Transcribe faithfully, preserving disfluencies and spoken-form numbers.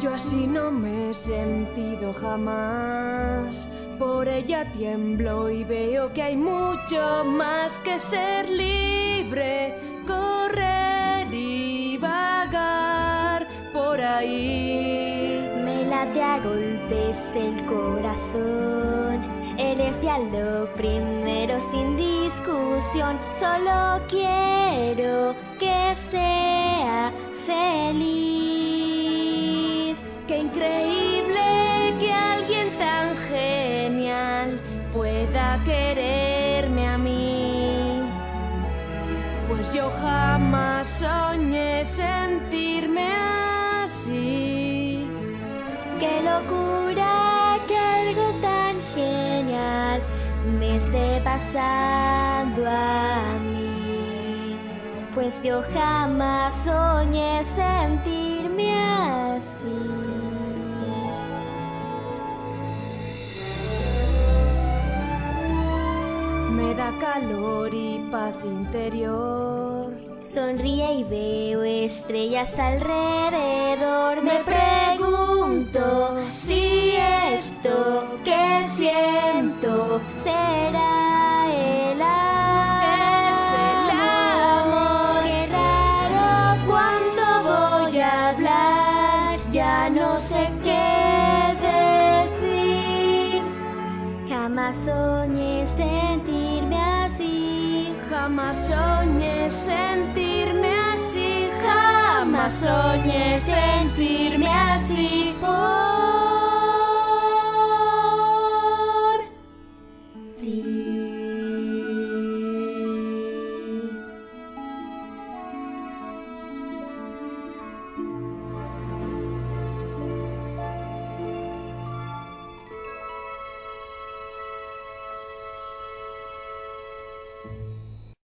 Yo así no me he sentido jamás. Por ella tiemblo y veo que hay mucho más que ser libre, correr y vagar por ahí. Me late a golpes el corazón, eres ya lo primero sin discusión. Solo quiero que sea feliz. Qué increíble que alguien tan genial pueda quererme a mí, pues yo jamás soñé sentirme así. Qué locura que algo tan genial me esté pasando a mí, pues yo jamás soñé sentirme así. Me da calor y paz interior. Sonríe y veo estrellas alrededor. Me pregunto si esto que siento será el amor. Es el amor. Qué raro cuando voy a hablar, ya no sé qué decir. Jamás soñé sentir. Jamás soñé sentirme así, jamás soñé sentirme así. Oh.